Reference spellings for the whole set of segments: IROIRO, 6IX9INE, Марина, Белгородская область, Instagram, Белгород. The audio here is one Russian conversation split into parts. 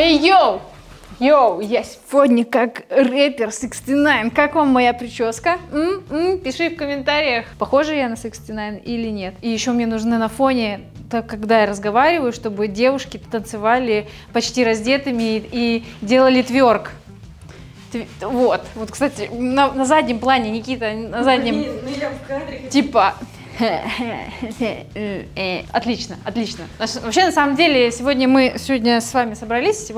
Эй, йоу! Йоу, я сегодня как рэпер 6ix9ine. Как вам моя прическа? Пиши в комментариях, похожа я на 6ix9ine или нет. И еще мне нужны на фоне, когда я разговариваю, чтобы девушки танцевали почти раздетыми и делали тверк. Вот, вот, кстати, на заднем плане, Никита, на заднем... Я в кадре. Типа... Отлично, отлично. Вообще, на самом деле, мы сегодня с вами собрались,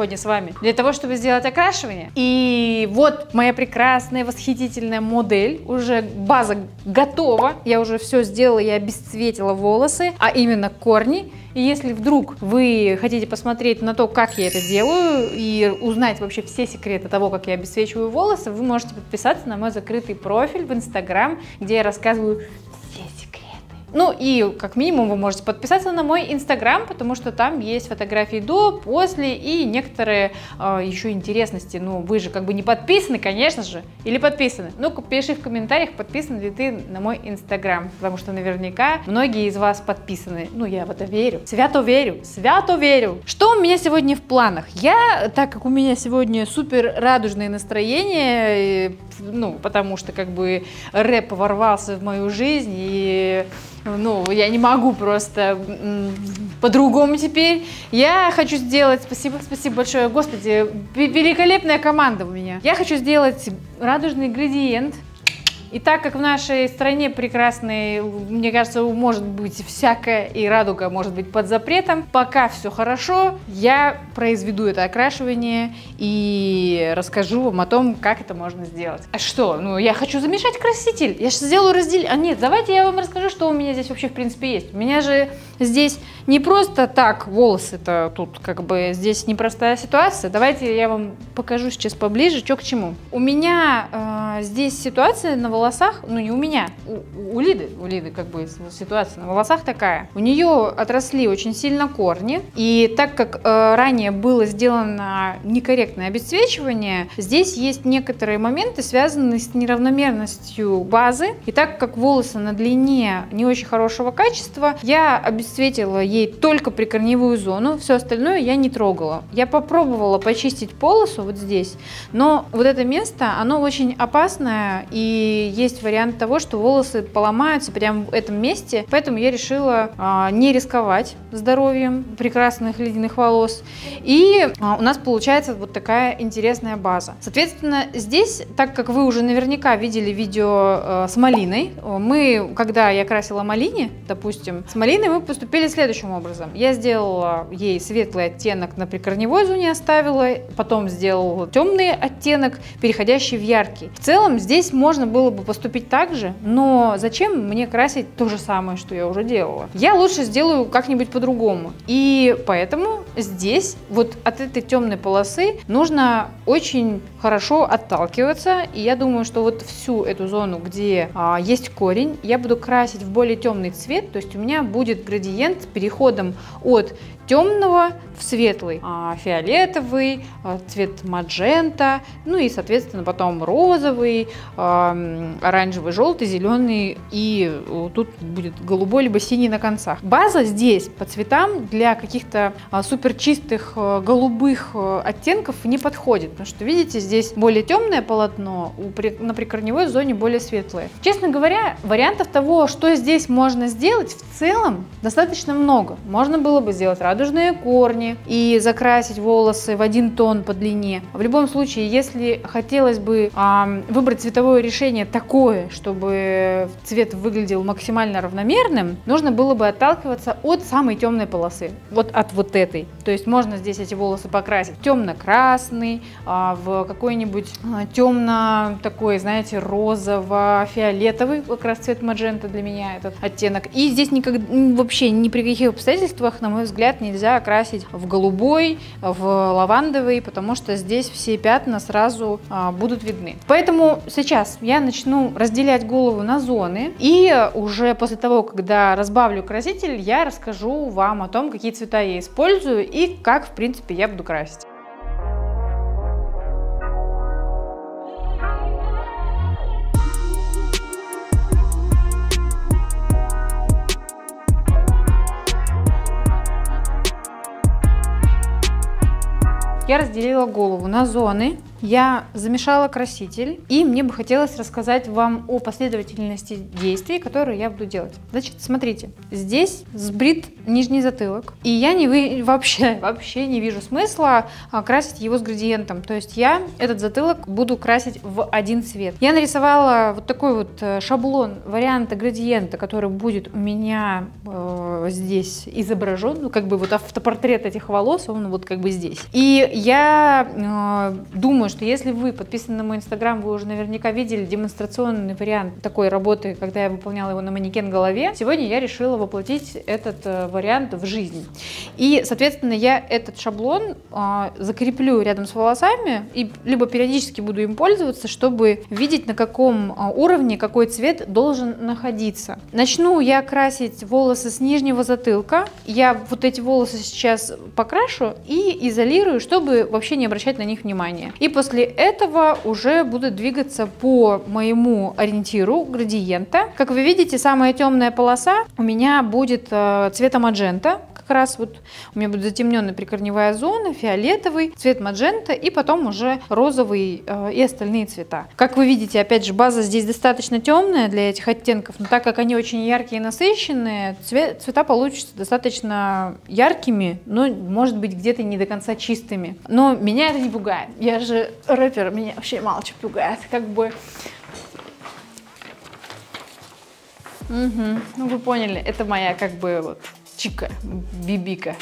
для того, чтобы сделать окрашивание. И вот моя прекрасная, восхитительная модель. Уже база готова. Я уже все сделала, я обесцветила волосы, а именно корни. И если вдруг вы хотите посмотреть на то, как я это делаю, и узнать вообще все секреты того, как я обесцвечиваю волосы, вы можете подписаться на мой закрытый профиль в Instagram, где я рассказываю... Ну и как минимум вы можете подписаться на мой Instagram, потому что там есть фотографии до, после и некоторые еще интересности. Ну вы же как бы не подписаны, конечно же, или подписаны? Ну-ка пиши в комментариях, подписан ли ты на мой Instagram, потому что наверняка многие из вас подписаны. Ну я в это верю, свято верю, свято верю. Что у меня сегодня в планах? Я, так как у меня сегодня супер радужное настроение, ну потому что как бы рэп ворвался в мою жизнь и... Ну, я не могу просто по-другому теперь. Я хочу сделать... Спасибо, спасибо большое. Господи, великолепная команда у меня. Я хочу сделать радужный градиент. И так как в нашей стране прекрасной, мне кажется, может быть всякое, и радуга может быть под запретом, пока все хорошо, я произведу это окрашивание и расскажу вам о том, как это можно сделать. А что? Ну, я хочу замешать краситель, я сейчас сделаю разделение. А нет, давайте я вам расскажу, что у меня здесь вообще в принципе есть. У меня же здесь не просто так волосы-то тут, как бы, здесь непростая ситуация. Давайте я вам покажу сейчас поближе, что к чему. У меня здесь ситуация на волосах. Ну не у меня, у Лиды как бы ситуация на волосах такая. У нее отросли очень сильно корни, и так как ранее было сделано некорректное обесцвечивание, здесь есть некоторые моменты, связанные с неравномерностью базы, и так как волосы на длине не очень хорошего качества, я обесцветила ей только прикорневую зону, все остальное я не трогала. Я попробовала почистить полосу вот здесь, но вот это место, оно очень опасное, и есть вариант того, что волосы поломаются прямо в этом месте, поэтому я решила не рисковать здоровьем прекрасных ледяных волос, и у нас получается вот такая интересная база. Соответственно, здесь, так как вы уже наверняка видели видео с малиной, мы, когда я красила малине, допустим, с малиной мы поступили следующим образом. Я сделала ей светлый оттенок на прикорневой зоне оставила, потом сделала темный оттенок, переходящий в яркий. В целом здесь можно было бы поступить так же, но зачем мне красить то же самое, что я уже делала? Я лучше сделаю как-нибудь по-другому. И поэтому здесь, вот от этой темной полосы, нужно очень хорошо отталкиваться. И я думаю, что вот всю эту зону, где есть корень, я буду красить в более темный цвет. То есть у меня будет градиент с переходом от темного в светлый, фиолетовый, цвет маджента, ну и, соответственно, потом розовый, оранжевый, желтый, зеленый, и тут будет голубой либо синий на концах. База здесь по цветам для каких-то супер чистых голубых оттенков не подходит, потому что, видите, здесь более темное полотно, на прикорневой зоне более светлое. Честно говоря, вариантов того, что здесь можно сделать, в целом достаточно много. Можно было бы сделать радужный корни и закрасить волосы в один тон по длине. В любом случае, если хотелось бы выбрать цветовое решение такое, чтобы цвет выглядел максимально равномерным, нужно было бы отталкиваться от самой темной полосы, вот от вот этой. То есть можно здесь эти волосы покрасить темно-красный, в какой-нибудь темно-такой, знаете, розово-фиолетовый, как раз цвет маджента для меня этот оттенок. И здесь никогда, вообще ни при каких обстоятельствах, на мой взгляд, нельзя окрасить в голубой, в лавандовый, потому что здесь все пятна сразу будут видны. Поэтому сейчас я начну разделять голову на зоны, и уже после того, когда разбавлю краситель, я расскажу вам о том, какие цвета я использую и как, в принципе, я буду красить. я разделила голову на зоны, я замешала краситель, и мне бы хотелось рассказать вам о последовательности действий, которые я буду делать. Значит, смотрите, здесь сбрит нижний затылок, и я вообще не вижу смысла красить его с градиентом, то есть я этот затылок буду красить в один цвет. Я нарисовала вот такой вот шаблон варианта градиента, который будет у меня здесь изображен, ну как бы вот автопортрет этих волос, он вот как бы здесь. И я думаю, что если вы подписаны на мой Instagram, вы уже наверняка видели демонстрационный вариант такой работы, когда я выполняла его на манекен голове. Сегодня я решила воплотить этот вариант в жизнь. И, соответственно, я этот шаблон закреплю рядом с волосами и либо периодически буду им пользоваться, чтобы видеть, на каком уровне какой цвет должен находиться. Начну я красить волосы с нижнего затылка. Я вот эти волосы сейчас покрашу и изолирую, чтобы вообще не обращать на них внимания. И после этого уже буду двигаться по моему ориентиру градиента. Как вы видите, самая темная полоса у меня будет цвета маджента. Как раз вот у меня будет затемненная прикорневая зона, фиолетовый, цвет маджента и потом уже розовый и остальные цвета. Как вы видите, опять же, база здесь достаточно темная для этих оттенков, но так как они очень яркие и насыщенные, цвета получатся достаточно яркими, но, может быть, где-то не до конца чистыми. Но меня это не пугает. Я же рэпер, меня вообще мало чего пугает, как бы. Угу. Ну вы поняли, это моя как бы вот чика, бибика.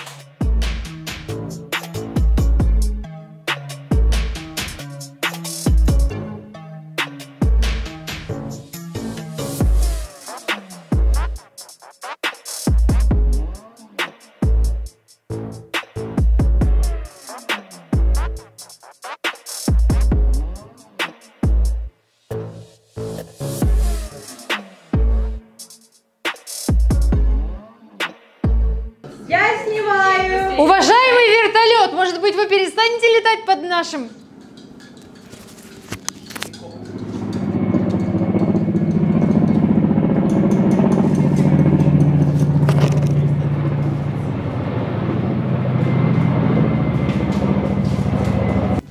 Может быть, вы перестанете летать под нашим?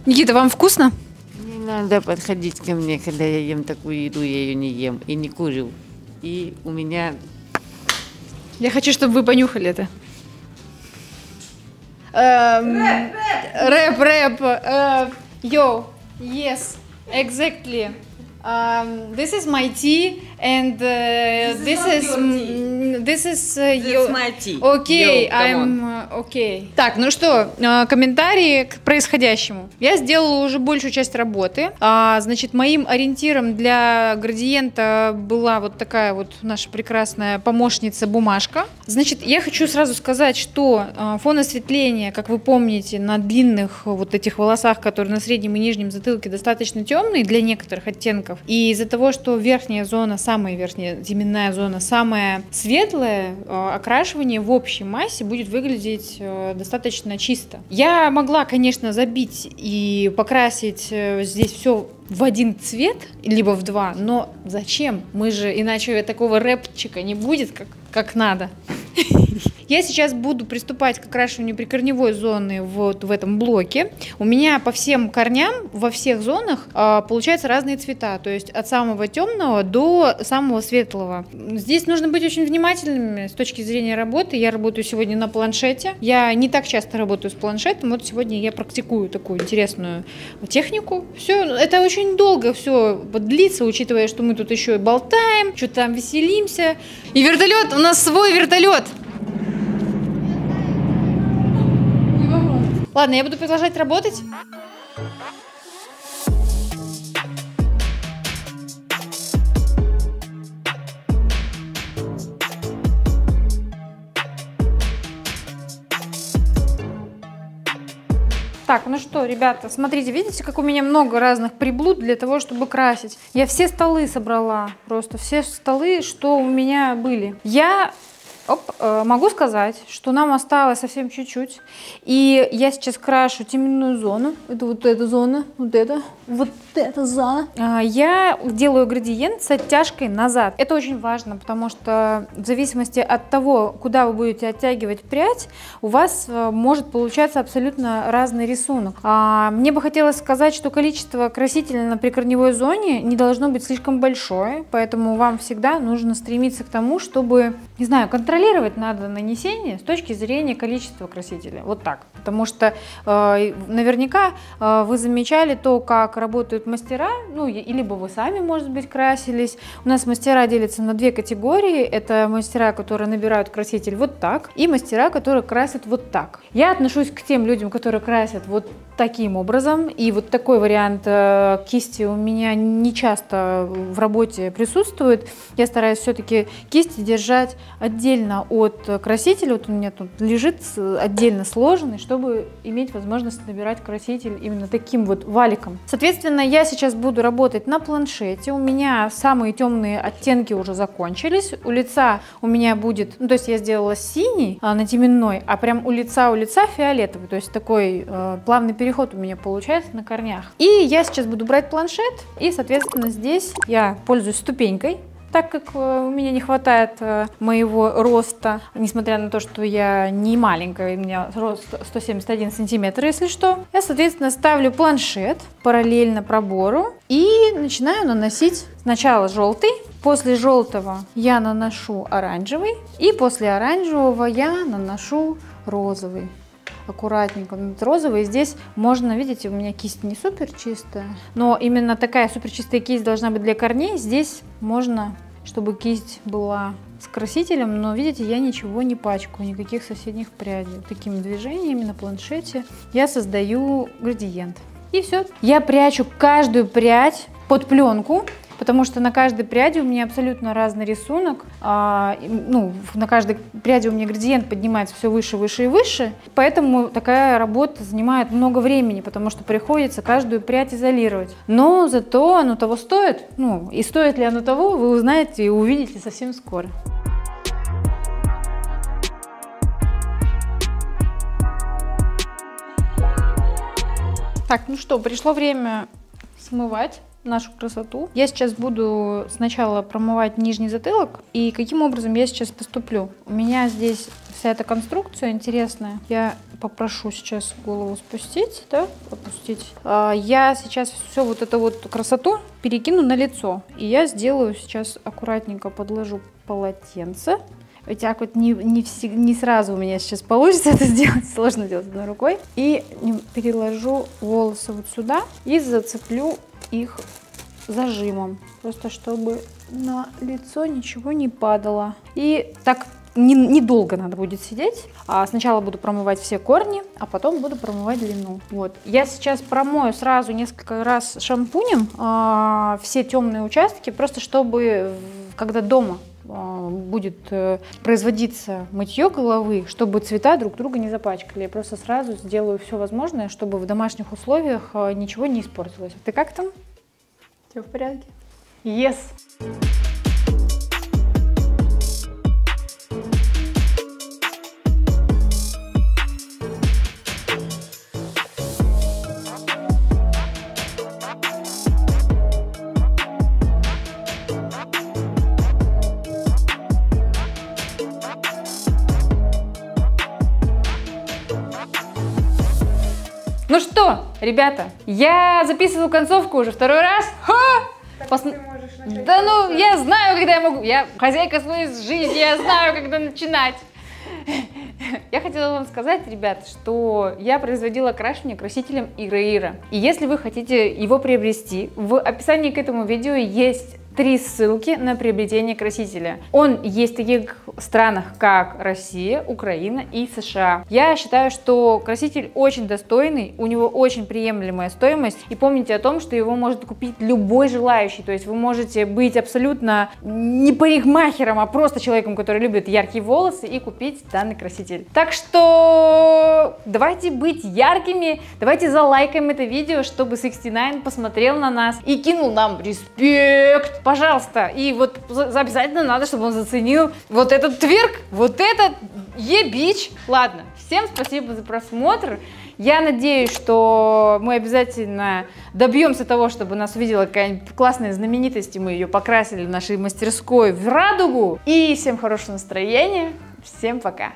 Никита, вам вкусно? Не надо подходить ко мне, когда я ем такую еду, я ее не ем и не курю. И у меня... Я хочу, чтобы вы понюхали это. Рэп. Yo, yes, exactly. This is my tea, and this is my tea. Okay, yo, I'm okay. Так, ну что, комментарии к происходящему. Я сделала уже большую часть работы. Значит, моим ориентиром для градиента была вот такая вот наша прекрасная помощница бумажка. Значит, я хочу сразу сказать, что фон осветления, как вы помните, на длинных вот этих волосах, которые на среднем и нижнем затылке, достаточно темный для некоторых оттенков. И из-за того, что верхняя зона, самая верхняя теменная зона, самая светлая, окрашивание в общей массе будет выглядеть достаточно чисто. Я могла, конечно, забить и покрасить здесь все в один цвет, либо в два, но зачем? Мы же, иначе такого рэпчика не будет, как надо. Я сейчас буду приступать к окрашиванию прикорневой зоны вот в этом блоке. У меня по всем корням, во всех зонах получаются разные цвета, то есть от самого темного до самого светлого. Здесь нужно быть очень внимательными с точки зрения работы. Я работаю сегодня на планшете. Я не так часто работаю с планшетом, вот сегодня я практикую такую интересную технику. Все, это очень долго все длится, учитывая, что мы тут еще и болтаем, что-то там веселимся. И вертолет, у нас свой вертолет. Ладно, я буду продолжать работать. Так, ну что, ребята, смотрите, видите, как у меня много разных приблуд для того, чтобы красить. Я все столы собрала, просто все столы, что у меня были. Я Могу сказать, что нам осталось совсем чуть-чуть. И я сейчас крашу теменную зону. Это вот эта зона, вот эта зона. Я делаю градиент с оттяжкой назад. Это очень важно, потому что в зависимости от того, куда вы будете оттягивать прядь, у вас может получаться абсолютно разный рисунок. Мне бы хотелось сказать, что количество красителя на прикорневой зоне не должно быть слишком большое, поэтому вам всегда нужно стремиться к тому, чтобы, не знаю, контролировать надо нанесение с точки зрения количества красителя. Вот так. Потому что наверняка вы замечали то, как работают мастера, ну, либо вы сами, может быть, красились. У нас мастера делятся на две категории. Это мастера, которые набирают краситель вот так, и мастера, которые красят вот так. Я отношусь к тем людям, которые красят вот таким образом, и вот такой вариант кисти у меня не часто в работе присутствует. Я стараюсь все-таки кисти держать отдельно от красителя, вот у меня тут лежит отдельно сложенный, чтобы иметь возможность набирать краситель именно таким вот валиком. Соответственно, я сейчас буду работать на планшете, у меня самые темные оттенки уже закончились, у лица у меня будет, ну, то есть я сделала синий на теменной, а прям у лица фиолетовый, то есть такой плавный переход у меня получается на корнях. И я сейчас буду брать планшет, и, соответственно, здесь я пользуюсь ступенькой, так как у меня не хватает моего роста, несмотря на то, что я не маленькая, у меня рост 171 сантиметр, если что. Я, соответственно, ставлю планшет параллельно пробору и начинаю наносить сначала желтый, после желтого я наношу оранжевый, и после оранжевого я наношу розовый. Аккуратненько розовый. Здесь можно, видите, у меня кисть не супер чистая, но именно такая супер чистая кисть должна быть для корней. Здесь можно, чтобы кисть была с красителем, но, видите, я ничего не пачкаю, никаких соседних прядей. Такими движениями на планшете я создаю градиент. И все. Я прячу каждую прядь под пленку, потому что на каждой пряди у меня абсолютно разный рисунок. Ну, на каждой пряди у меня градиент поднимается все выше, выше и выше. Поэтому такая работа занимает много времени, потому что приходится каждую прядь изолировать. Но зато оно того стоит. Ну, и стоит ли оно того, вы узнаете и увидите совсем скоро. Так, ну что, пришло время смывать нашу красоту. Я сейчас буду сначала промывать нижний затылок. И каким образом я сейчас поступлю? У меня здесь вся эта конструкция интересная. Я попрошу сейчас голову спустить, да, опустить. Я сейчас всю вот эту вот красоту перекину на лицо. И я сделаю сейчас аккуратненько, подложу полотенце. Вот так вот не сразу у меня сейчас получится это сделать, сложно делать одной рукой. И переложу волосы вот сюда и зацеплю их зажимом, просто чтобы на лицо ничего не падало. И так недолго надо будет сидеть. Сначала буду промывать все корни, а потом буду промывать длину. Вот. Я сейчас промою сразу несколько раз шампунем все темные участки, просто чтобы, когда дома будет производиться мытье головы, чтобы цвета друг друга не запачкали. Я просто сразу сделаю все возможное, чтобы в домашних условиях ничего не испортилось. Ты как там? Все в порядке? Yes! Ну что, ребята, я записываю концовку уже второй раз. Да ну, я знаю, когда я могу. Я хозяйка своей жизни, я знаю, когда начинать. Я хотела вам сказать, ребят, что я производила крашение красителем IROIRO. И если вы хотите его приобрести, в описании к этому видео есть 3 ссылки на приобретение красителя. Он есть в таких странах, как Россия, Украина и США. Я считаю, что краситель очень достойный, у него очень приемлемая стоимость. И помните о том, что его может купить любой желающий. То есть вы можете быть абсолютно не парикмахером, а просто человеком, который любит яркие волосы, и купить данный краситель. Так что что давайте быть яркими, давайте залайкаем это видео, чтобы 6ix9ine посмотрел на нас и кинул нам респект, пожалуйста. И вот обязательно надо, чтобы он заценил вот этот тверк, вот этот ебич. Ладно, всем спасибо за просмотр. Я надеюсь, что мы обязательно добьемся того, чтобы нас увидела какая-нибудь классная знаменитость, и мы ее покрасили в нашей мастерской в радугу. И всем хорошего настроения, всем пока!